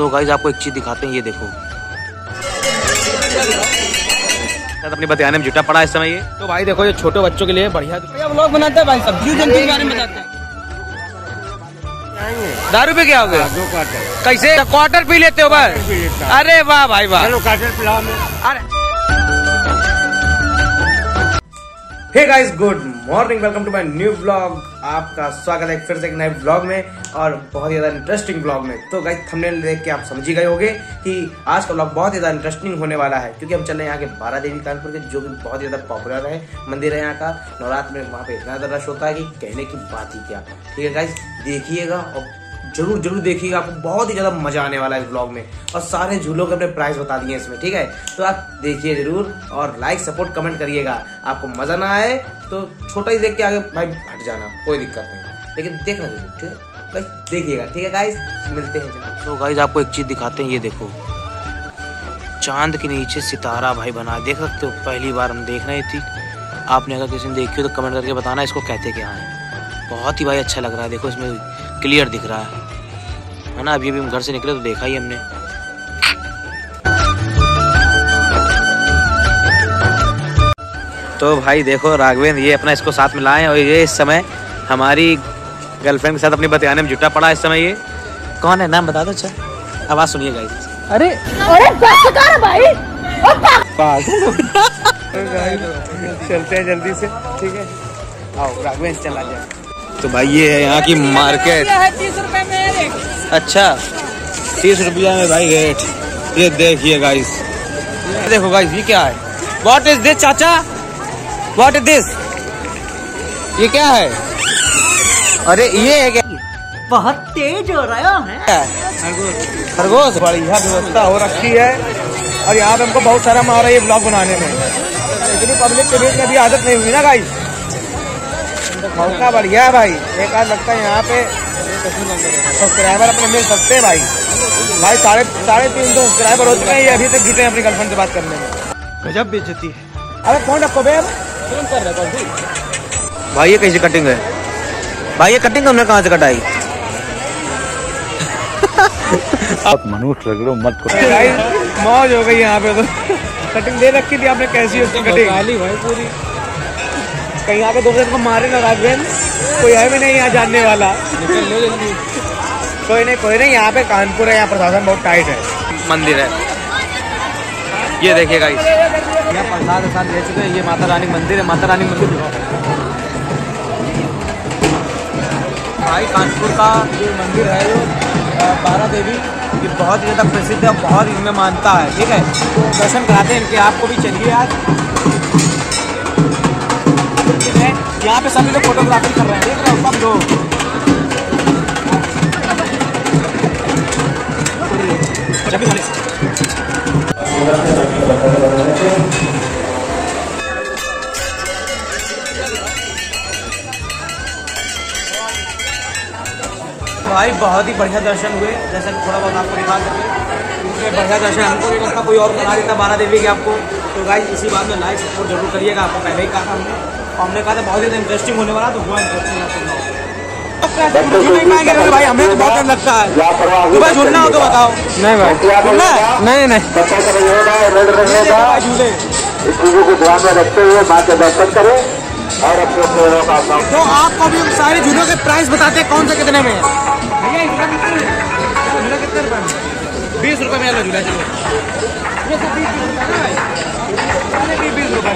So guys आपको एक चीज दिखाते हैं, ये देखो अपने बताने में जुटा पड़ा इस समय ये। तो भाई देखो ये छोटे बच्चों के लिए बढ़िया व्लॉग बनाते हैं भाई सब, जीव जंतु के बारे में बताते हैं। दारू पे क्या हो गया? कैसे क्वार्टर पी लेते हो भाई? अरे वाह भाई वाह, क्वार्टर पिलाओ। Hey guys good morning, welcome to my new vlog. आपका स्वागत है फिर से एक नए व्लॉग में और बहुत ज़्यादा इंटरेस्टिंग व्लॉग में। तो गाइस थंबनेल देख के आप समझ ही गए होंगे कि आज का व्लॉग बहुत ज़्यादा इंटरेस्टिंग होने वाला है, क्योंकि हम चल रहे हैं यहाँ के बारा देवी कानपुर के, जो कि बहुत ज़्यादा पॉपुलर है मंदिर है यहाँ का। नवरात्र में वहाँ पर इतना ज़्यादा रश होता है कि कहने की बात ही क्या। ठीक है गाइस, देखिएगा और जरूर जरूर देखिएगा, आपको बहुत ही ज़्यादा मजा आने वाला है इस ब्लॉग में। और सारे झूलों के अपने प्राइस बता दिए इसमें, ठीक है। तो आप देखिए जरूर और लाइक सपोर्ट कमेंट करिएगा। आपको मज़ा ना आए तो छोटा ही देख के आगे भाई हट जाना, कोई दिक्कत नहीं, लेकिन देखना जरूर, ठीक है भाई, देखिएगा। ठीक है गाइस, मिलते हैं। तो गाइस आपको एक चीज़ दिखाते हैं, ये देखो चांद के नीचे सितारा भाई बना, देख सकते हो। पहली बार हम देख रहे थे, आपने अगर किसी ने देखी हो तो कमेंट करके बताना इसको कहते क्या है। बहुत ही भाई अच्छा लग रहा है, देखो इसमें क्लियर दिख रहा है ना। अभी अभी हम घर से निकले तो देखा ही हमने। तो भाई देखो राघवेंद्र ये अपना इसको साथ में लाए, और ये इस समय हमारी गर्लफ्रेंड के साथ अपने बतियाने में जुटा पड़ा इस समय। ये कौन है, नाम बता दो। अच्छा आवाज सुनिए गाइस। अरे अरे भाई चलते हैं जल्दी से, ठीक है आओ राघवेंद्र चला जाए। तो भाई ये है यहाँ की मार्केट। 30 रुपए में रेट। अच्छा 30 रुपया में भाई रेट। ये देखिए गाइस, देखो गाइस ये क्या है? व्हाट इज दिस चाचा, व्हाट इज दिस? ये क्या है? अरे ये है क्या? बहुत तेज हो रहा है। खरगोश। बढ़िया व्यवस्था हो रखी है और यहाँ पे हमको बहुत सारा माहौल है ये ब्लॉग बनाने में, इतनी पब्लिक में भी आदत नहीं हुई ना गाइस। मौका बढ़िया है भाई, एक आध लगता है यहाँ पे सब्सक्राइबर अपने मिल सकते हैं भाई। भाई 350 सब्सक्राइबर हो चुके हैं, ये अभी तक जुटे हैं अपनी गर्लफ्रेंड से बात करने में। गजब बेइज्जती है। अरे फोन रखो बेब, फोन कर रहा है भाई। ये कैसी कटिंग है भाई? ये कटिंग हमने कहाँ से कटाई? आप मनुष्य लग रहे हो, मत करो। मौज हो गई यहाँ पे, तो कटिंग दे रखी थी आपने, कैसी उसकी कटिंग? कहीं आके दो को मारे ना राघवेंद्र, कोई है भी नहीं यहाँ जानने वाला। कोई नहीं यहाँ पे कानपुर है, यहाँ प्रशासन बहुत टाइट है। मंदिर है ये देखिए गाइस, यहाँ प्रसाद प्रसाद ले चुके हैं। ये माता रानी मंदिर है, माता रानी मंदिर भाई कानपुर का जो मंदिर है जो बारा देवी, ये बहुत ज़्यादा प्रसिद्ध है, बहुत इनमें मानता है, ठीक है। तो दर्शन कराते हैं इनके, आपको भी चलिए आज। यहाँ पे सभी लोग फोटोग्राफी कर रहे हैं, देख रहे हो सब लोग। भाई बहुत ही बढ़िया दर्शन हुए, जैसे थोड़ा बहुत आपको दिखा सके। बढ़िया दर्शन हमको नहीं लगता कोई और बना देता बारा देवी के आपको। तो गाइस इसी बात में लाइक सपोर्ट जरूर करिएगा, आपको पहले ही कहा था हमने। हमने कहा था बहुत ज़्यादा इंटरेस्टिंग होने वाला, तो हुआ इंटरेस्टिंग भाई। हमें तो बहुत डर लगता है, तुम्हें झूलना हो तो बताओ। नहीं भाई झूलना है, नहीं झूले। इस चीज़ों को ध्यान में रखते हुए मां के दर्शन करें और अपने। तो आपको भी हम सारे झूलों के प्राइस बताते हैं, कौन से कितने में है। झूला कितने रुपये में? 20 रुपये में झूला। चलो 20 रुपये,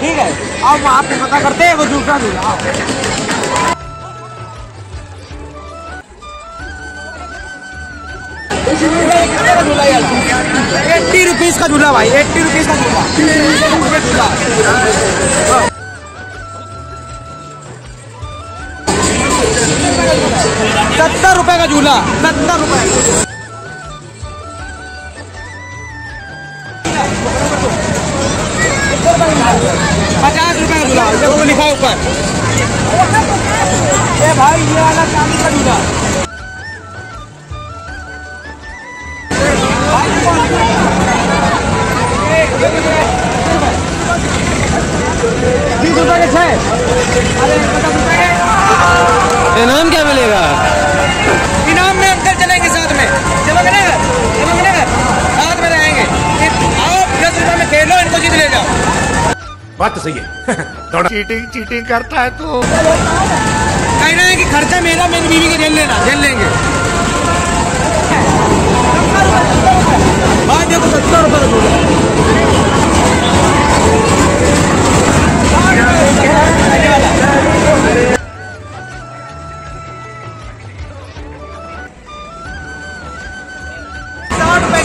ठीक है। अब आपको पता करते हैं वो दूसरा झूला। झूला 80 रुपीज़ का झूला भाई, 80 रुपीज़ का झूला। ₹70 का झूला, 70 रुपये। वो लिखा है ऊपर भाई, ये वाला चांदी का झूला। इनाम क्या मिलेगा? इनाम में अंदर चलेंगे साथ में, चमकने सही है। चीटिंग करता है तो कहना है कि खर्चा मेरा, मेरी बीवी के झेल लेंगे। आज देखो 70 रुपये की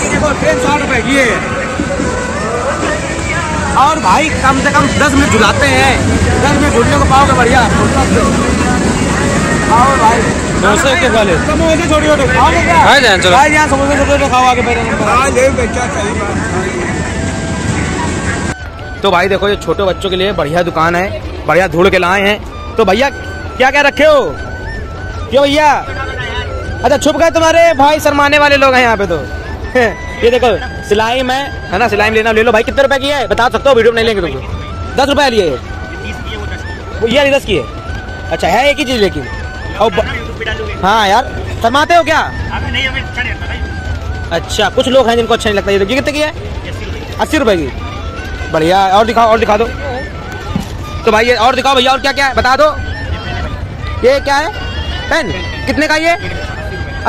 देखो, ट्रेन 60 रुपये की है। और भाई कम से कम 10 मिनट झुलाते हैं, 10 मिनट झूलने को पाओगे बढ़िया। और भाई समोसे के वाले समोसे छोड़ियो तो खाओगे क्या? भाई जान चलो भाई, यहां समोसे छोड़ियो तो खाओगे मेरे नंबर। हां ले बेटा सही बात। तो भाई देखो ये छोटे बच्चों के लिए बढ़िया दुकान है, बढ़िया धूल के लाए हैं। तो भैया क्या क्या रखे हो? क्यों भैया? अच्छा छुप गए तुम्हारे भाई, शर्माने वाले लोग हैं यहाँ पे। तो ये देखो सिलाई में है ना, सिलाई में लेना ले लो भाई। कितने रुपए की है बता सकते हो? वीडियो में नहीं लेंगे तुमको। 10 रुपए लिए ये 10 की है। अच्छा है एक ही चीज लेकिन। और हाँ यार शर्माते हो क्या? अच्छा कुछ लोग हैं जिनको अच्छा नहीं लगता। ये कितने की है? 80 रुपए की। बढ़िया। और दिखाओ, और दिखा दो। तो भाई ये और दिखाओ भैया, और क्या क्या है बता दो। ये क्या है? पेन कितने का? ये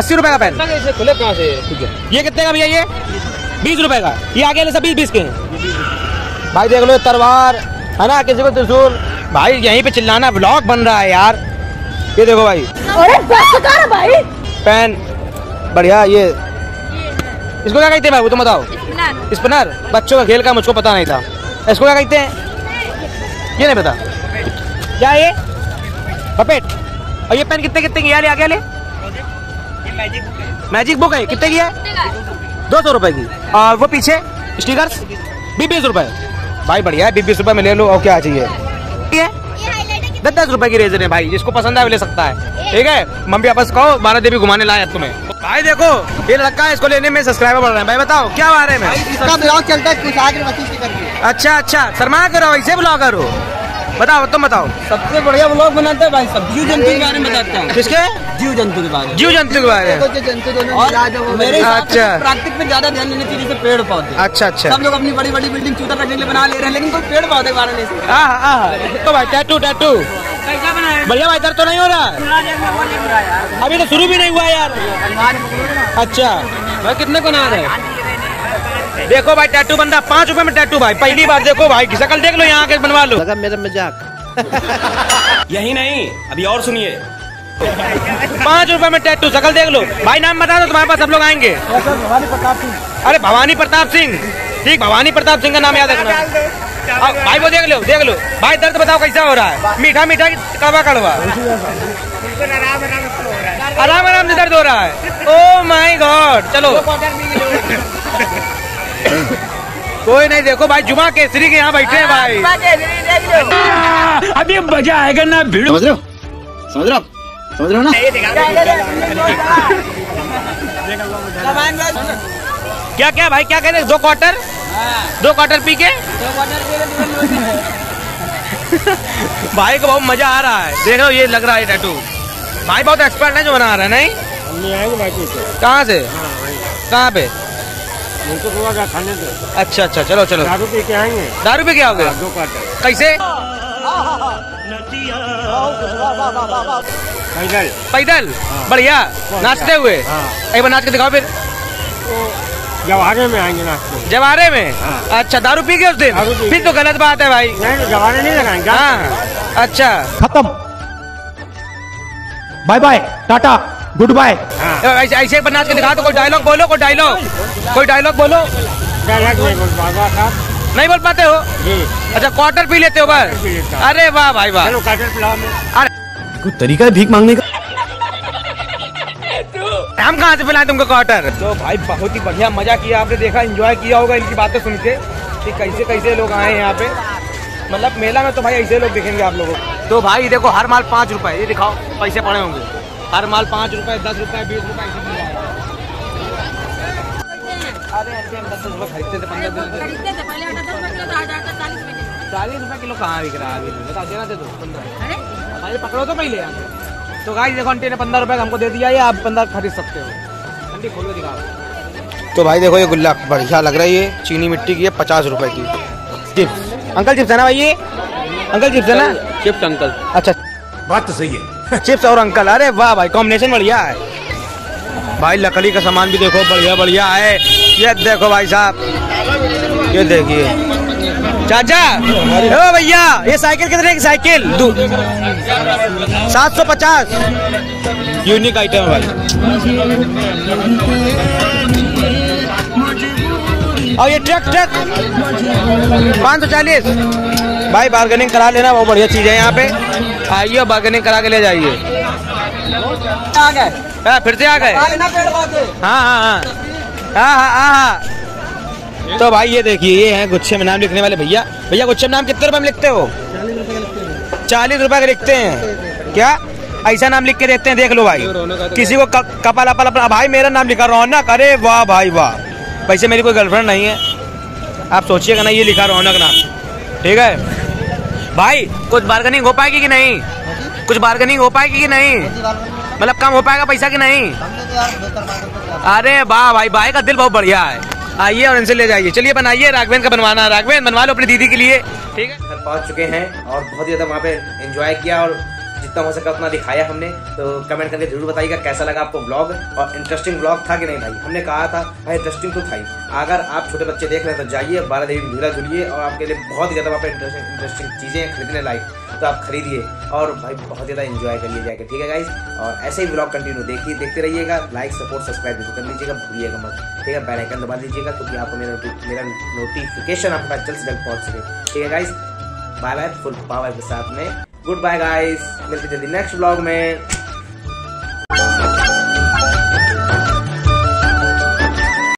80 रुपए का पेन। खुले कहाँ से? ठीक है। ये कितने का भैया? ये 20 रुपए का। ये आगे वाले सब 20 के हैं। भाई देख लो तलवार है ना, किसी को त्रिशूल। भाई यहीं पे चिल्लाना, ब्लॉग बन रहा है यार। ये देखो भाई, अरे भाई पेन बढ़िया। ये इसको क्या कहते हैं भाई? वो तो बताओ। स्पिनर बच्चों का खेल का, मुझको पता नहीं था। इसको क्या कहते हैं? ये नहीं पता क्या? ये पपेट। और ये पेन कितने कितने की यार? आगे वाले मैजिक बुक है। कितने की है? 200 रुपए की। और वो पीछे स्टिकर्स 20 रुपए। भाई बढ़िया है, 20 रुपए में ले लो। और क्या चाहिए? 10 रुपए की रेजर है भाई, जिसको पसंद आए ले सकता है। ठीक है मम्मी आपस कहो, बारा देवी घुमाने लाए तुम्हें। भाई देखो ये लड़का है, इसको लेने में सब्सक्राइबर बढ़ रहे हैं। भाई बताओ क्या बारे में इसका? अच्छा शर्मा करो, ऐसे ब्लॉगर हो। बताओ तुम बताओ। सबसे बढ़िया ब्लॉग बनाते हैं भाई, सब जीव जंतु के बारे में बताते हैं। किसके? जीव जंतु के बारे में। अच्छा प्रैक्टिक पे ज्यादा ध्यान देने चाहिए, जैसे पेड़ पौधे। अच्छा सब लोग अपनी बड़ी बड़ी बिल्डिंग चूता रखने के लिए बना ले रहे हैं, लेकिन कोई पेड़ पौधे बारे नहीं सोच। तो भाई टैटू बढ़िया भाई, दर्द तो नहीं हो रहा? अभी तो शुरू भी नहीं हुआ यार। अच्छा भाई कितने को ना रहे? देखो भाई टैटू बंदा 5 रुपए में टैटू। भाई पहली बार देखो भाई, शकल देख लो, यहाँ के बनवा लो। मेरा मजाक यही नहीं, अभी और सुनिए। 5 रुपए में टैटू, शकल देख लो। भाई नाम बता दो, तुम्हारे पास सब लोग आएंगे। भवानी प्रताप सिंह। अरे भवानी प्रताप सिंह, ठीक। भवानी प्रताप सिंह का नाम याद रखना भाई। वो देख लो भाई। दर्द बताओ कैसा हो रहा है? मीठा कड़वा। आराम से दर्द हो रहा है। Oh my God. चलो कोई नहीं। देखो भाई जुमा केसरी के यहाँ बैठे हैं भाई। अभी मजा आएगा ना भिड़ो। समझ रहे हो ना? क्या भाई क्या कह रहे? 2 क्वार्टर पी के भाई को बहुत मजा आ रहा है। देखो ये लग रहा है टैटू। भाई बहुत एक्सपर्ट है जो बना रहा है। नहीं कहाँ से? कहाँ पे? खाने से। अच्छा चलो दारू पी के आएंगे। दारू पी के आओगे? 2 क्वार्टर। कैसे? पैदल। बढ़िया। नाचते हुए एक बार नाच के दिखाओ। फिर जवारे में आएंगे नाचते। जवारे में? अच्छा दारू पी के उस दिन? फिर तो गलत बात है भाई। नहीं जवारे नहीं लगाएंगे। हाँ अच्छा खत्म, bye bye tata good bye. ऐसे एक बार नाच के दिखा दो। कोई डायलॉग बोलो, कोई डायलॉग बोलो। नहीं बोल पाते हो? अच्छा क्वार्टर पी लेते हो बस? अरे वाह भाई वाह। कोई तरीका है भीख मांगने का? हम कहाँ से पिलाएं तुमको क्वार्टर? तो भाई बहुत ही बढ़िया मजा किया आपने, देखा एंजॉय किया होगा इनकी बातें सुन के कि कैसे कैसे लोग आए हैं यहाँ पे। मतलब मेला में तो भाई ऐसे लोग दिखेंगे आप लोगों को। तो भाई देखो हर माल 5 रुपए। ये दिखाओ पैसे पड़े होंगे। हर माल 5 रुपए, 10 रुपए, 20 रुपए। 40 रुपए किलो कहाँ बिक रहा है? बता देना दे दो 15। अरे पकड़ो तो पहले। तो गाइस देखो आंटी ने 15 रुपए हमको दे दिया है। आप 15 खरीद सकते हो। आंटी खोल के दिखाओ। तो भाई देखो ये गुल्ला बढ़िया लग रही है, चीनी मिट्टी की है, 50 रुपए की। अंकल चिप्स है ना भाई ये? अंकल चिप्स है ना? Chips uncle. अच्छा बात तो सही है, चिप्स और अंकल। अरे वाह भाई कॉम्बिनेशन बढ़िया है भाई। लकड़ी का सामान भी देखो बढ़िया बढ़िया है। ये देखो भाई साहब, ये देखिए चाचा। ओ भैया ये साइकिल कितने की? साइकिल 750। यूनिक आइटम है भाई। और ये ट्रक 540 भाई। बार्गेनिंग करा लेना, बहुत बढ़िया चीज है यहाँ पे। आइए बार्गेनिंग करा के ले जाइए। आ गए फिर से, आ गए। हाँ। तो भाई ये देखिए, ये हैं गुच्छे में नाम लिखने वाले भैया। भैया गुच्छे में नाम कितने रुपए में लिखते हो? 40 रुपए के लिखते हैं क्या? ऐसा नाम लिख के देते हैं, देख लो भाई। किसी को कपाल अपाल भाई मेरा नाम लिखा रौनक। अरे वाह भाई वाह। वैसे मेरी कोई गर्लफ्रेंड नहीं है, आप सोचिएगा ना। ये लिखा रौनक नाम, ठीक है भाई। कुछ बार्गेनिंग हो पाएगी कि नहीं? कुछ बार्गेनिंग हो पाएगी कि नहीं? मतलब कम हो पाएगा पैसा कि नहीं? अरे वाह भाई, भाई का दिल बहुत बढ़िया है। आइए और इनसे ले जाइए। चलिए बनाइए, राघवेंद्र का बनवाना। राघवेंद्र बनवा लो अपनी दीदी के लिए, ठीक है। घर पहुँच चुके हैं और बहुत ही ज़्यादा वहाँ पे एंजॉय किया और जितना हो सका उतना दिखाया हमने। तो कमेंट करके जरूर बताइएगा कैसा लगा आपको ब्लॉग। और इंटरेस्टिंग ब्लॉग था कि नहीं भाई? हमने कहा था भाई इंटरेस्टिंग तो था ही। अगर आप छोटे बच्चे देख रहे हैं तो जाइए बारा देवी में झूला झूलिए और आपके लिए बहुत ज़्यादा वहाँ पर इंटरेस्टिंग चीज़ें खरीदने लायक, तो आप खरीदिए और भाई बहुत ज़्यादा इंजॉय करिए जाके, ठीक है गाइस। और ऐसे ही ब्लॉग कंटिन्यू देखते रहिएगा। लाइक सपोर्ट सब्सक्राइब भी कर लीजिएगा, भूलिएगा मत, ठीक है। बेल आइकन दबा दीजिएगा क्योंकि आपको मेरा नोटिफिकेशन आपका जल्द से जल्द पहुँच सके, ठीक है guys. Bye bye, full power के साथ में गुड बाय गाइस। मिलते जल्दी नेक्स्ट ब्लॉग में।